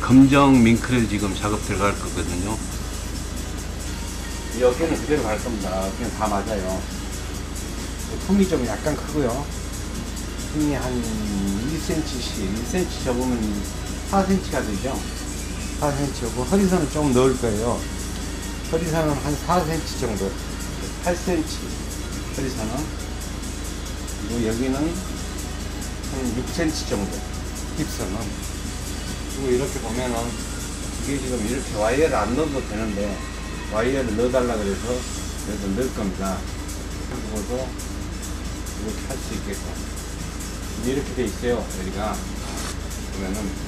검정 밍크를 지금 작업 들어갈 거거든요. 여기는 그대로 갈 겁니다. 그냥 다 맞아요. 품이 좀 약간 크고요. 품이 한 1cm씩 접으면 4cm가 되죠. 4cm고 허리선은 조금 넣을 거예요. 허리선은 한 4cm 정도, 8cm 허리선은. 그리고 여기는 한 6cm 정도 힙선은. 그리고 이렇게 보면은 이게 지금 이렇게 와이어를 안 넣어도 되는데 와이어를 넣어달라 그래서 그래서 넣을 겁니다. 그리고도 이렇게 할 수 있게끔 이렇게 돼 있어요. 여기가 보면은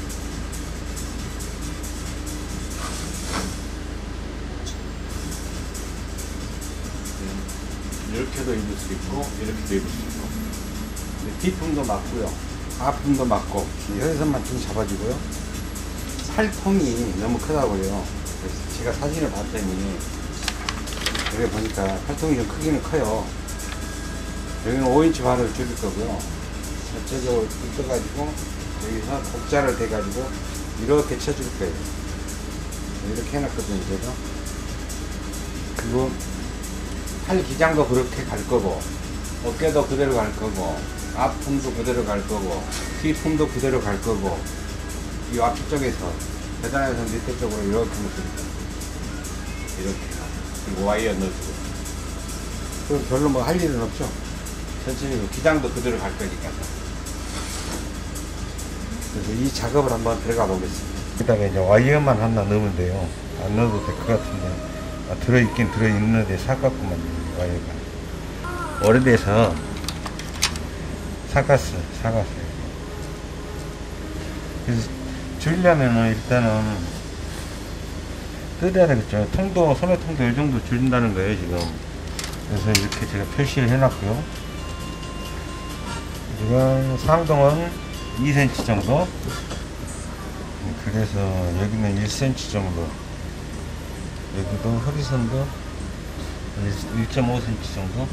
이렇게도 입을 수 있고 이렇게도 입을 수 있고 뒤품도 맞고요, 앞품도 맞고 여기서만 좀 잡아주고요. 팔통이 너무 크다고요. 그래서 제가 사진을 봤더니 여기 보니까 팔통이 좀 크기는 커요. 여기는 5인치 반으로 줄일 거고요. 전체적으로 붙여가지고 여기서 곡자를 대가지고 이렇게 쳐줄 거예요. 이렇게 해놨거든요 제가. 그리고 팔 기장도 그렇게 갈 거고, 어깨도 그대로 갈 거고, 앞품도 그대로 갈 거고, 뒤품도 그대로 갈 거고, 이 앞쪽에서 계단에서 밑에 쪽으로 이렇게 묶습니다. 이렇게. 그리고 와이어 넣어주고. 그럼 별로 뭐 할 일은 없죠? 천천히 기장도 그대로 갈 거니까. 그래서 이 작업을 한번 들어가 보겠습니다. 그 다음에 이제 와이어만 하나 넣으면 돼요. 안 넣어도 될 것 같은데. 들어있긴 들어있는데 삭았구만. 와이어가 오래돼서 삭았어요. 그래서 줄려면은 일단은 뜯어야 되겠죠. 통도, 소매통도 이 정도 줄인다는 거예요 지금. 그래서 이렇게 제가 표시를 해놨고요. 지금 상동은 2cm 정도, 그래서 여기는 1cm 정도, 여기도 허리선도 1.5cm 정도.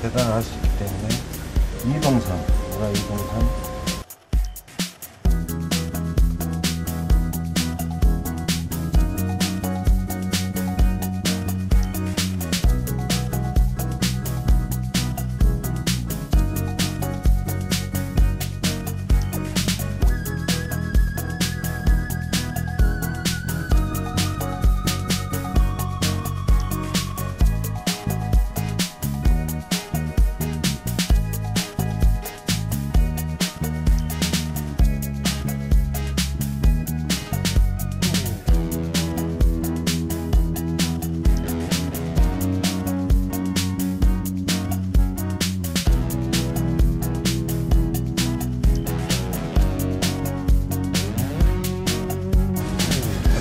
계단을 할 수 있기 때문에 이동선, 우라 이동선.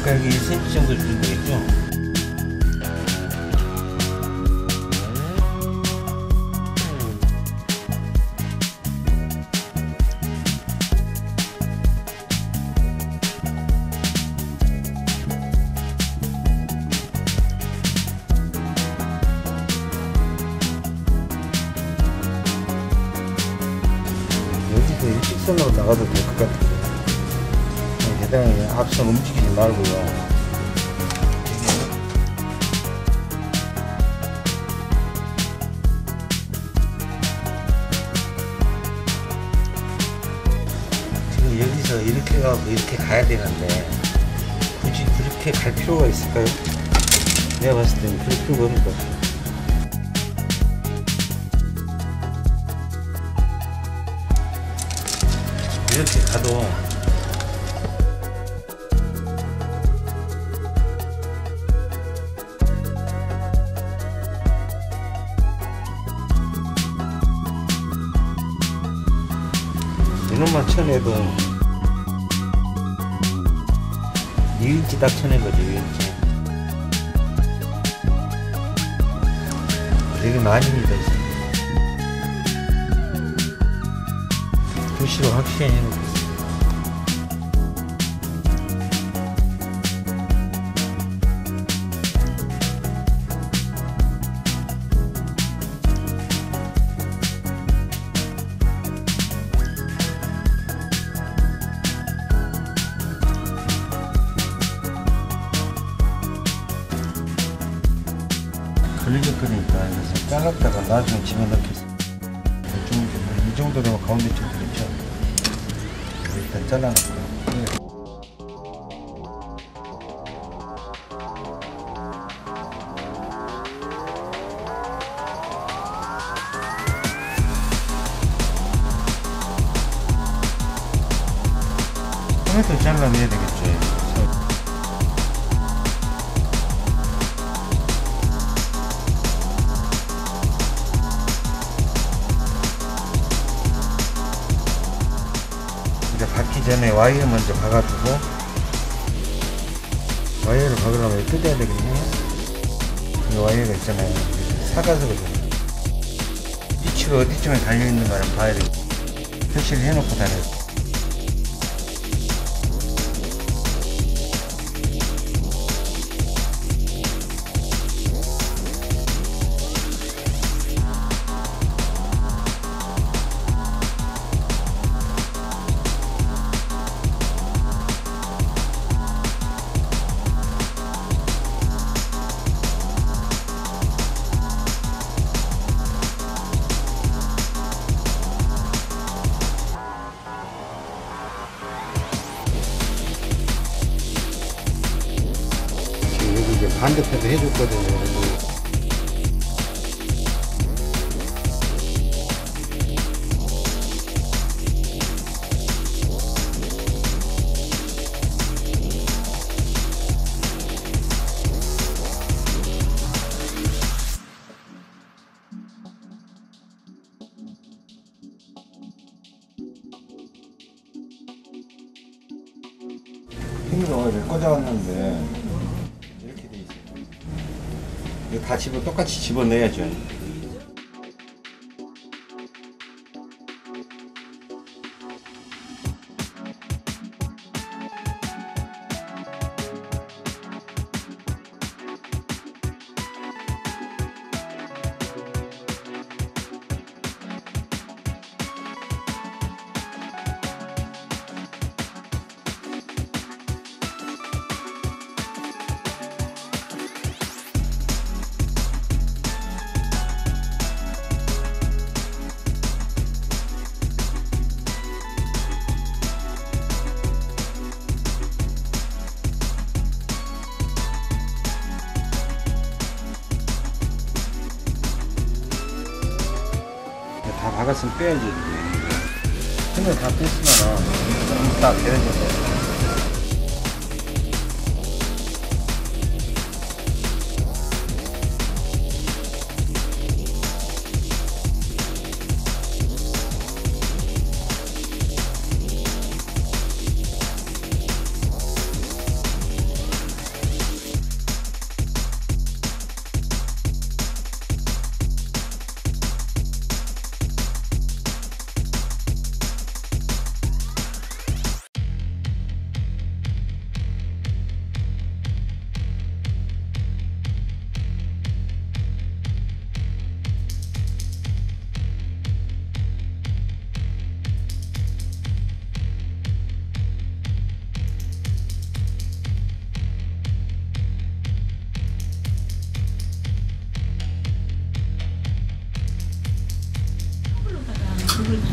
아까 여기 1cm 정도 주면 되겠죠? 여기서 일직선으로 나가도 될 것 같아요. 앞선 움직이지 말고요. 지금 여기서 이렇게 가고 이렇게 가야 되는데 굳이 그렇게 갈 필요가 있을까요? 내가 봤을 때는 그럴 필요가 없는 것 같아요. 이렇게 가도 이놈만 쳐내도 2인치 딱 쳐낸거지. 2인치 되게 많이 밀어있어요. 표시로 확실히 해놓고 있어요. 굴리실 거니까 그래서 잘랐다가 나중에 집어넣겠습니다. 이 정도로 가운데 쪽 그렇죠? 일단 잘라놓고요. 토마토 잘라내야 되겠죠. 이제 박기 전에 와이어 먼저 박아주고, 와이어를 박으려면 뜯어야 되겠네요. 이 와이어가 있잖아요. 사가지거든요. 이치가 어디쯤에 달려있는가를 봐야 되겠죠. 표시를 해놓고 다녀요. 반대편도 해줬거든요. 힘으로 이렇게 꽂아왔는데 다 똑같이 집어넣어야죠. 다 박았으면 빼야지. 힘을 다 뺐으면 너무 딱 베어져서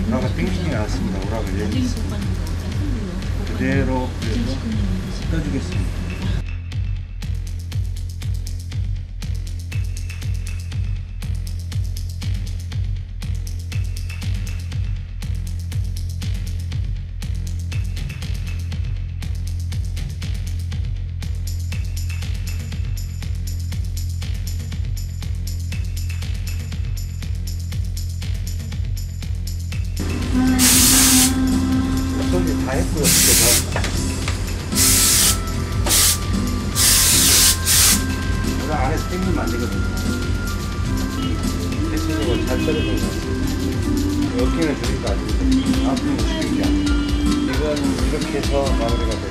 오라가 땡기지 않았습니다. 오라가 열렸습니다. 그대로 떠주겠습니다. 다 했고요. 그래서 안에서 땡기면 안 되거든요. 대체적으로 잘 떨어진 것 같습니다. 여기는 그러니까 아주 아픈 거 쉽게 얘기합니다. 이건 이렇게 해서 마무리가 돼요.